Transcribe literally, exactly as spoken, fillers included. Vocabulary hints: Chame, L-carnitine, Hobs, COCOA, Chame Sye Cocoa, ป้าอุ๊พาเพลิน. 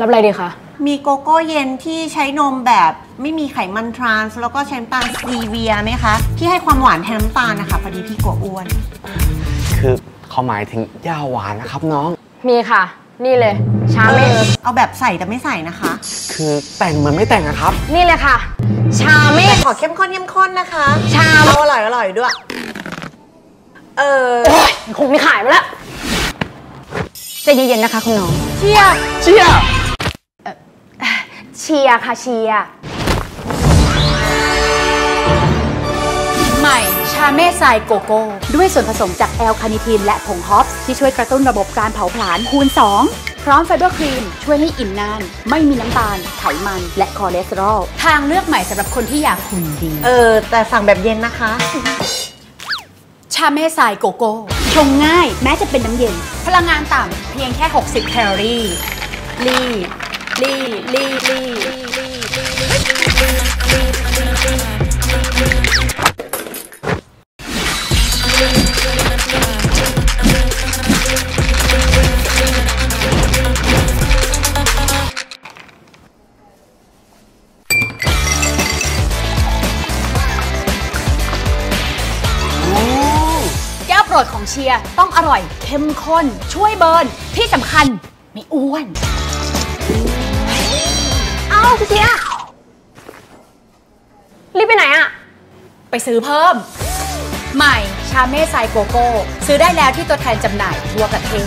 รับอะไรดีคะมีโกโก้เย็นที่ใช้นมแบบไม่มีไขมันทรานส์แล้วก็ใช้น้ำตาลซีเวียไหมคะที่ให้ความหวานแทนน้ำตาลนะคะพอดีพี่กลัวอ้วนคือเขาหมายถึงย่าหวานนะครับน้องมีค่ะนี่เลยชาเมฆเอาแบบใส่แต่ไม่ใส่นะคะคือแต่งเหมือนไม่แต่งอะครับนี่เลยค่ะชาเมฆขอเข้มข้นเข้มข้นนะคะชาอร่อยอร่อยด้วยเออคงไม่ขายมาแล้วใจเย็นๆนะคะคุณน้องเชียร์เชียร์เชียร์ค่ะเชียร์ใหม่ชาเมฆทรายโกโก้ด้วยส่วนผสมจากแอลคาเนทีนและผงฮอปส์ที่ช่วยกระตุ้นระบบการเผาผลาญคูณสองพร้อมไฟเบอร์ครีมช่วยให้อิ่มนานไม่มีน้ำตาลไขมันและคอเลสเตอรอลทางเลือกใหม่สำหรับคนที่อยากหุ่นดีเออแต่สั่งแบบเย็นนะคะชาเมฆทรายโกโก้ชงง่ายแม้จะเป็นน้ำเย็นพลังงานต่ำเพียงแค่หกสิบแคลอรี่รีรีรีรีของเชียร์ต้องอร่อยเข้มข้นช่วยเบิร์นที่สำคัญไม่อ้วนเอาเชียร์รีบไปไหนอะไปซื้อเพิ่มใหม่ชาเมฆทรายโกโก้ซื้อได้แล้วที่ตัวแทนจำหน่ายทั่วประเทศ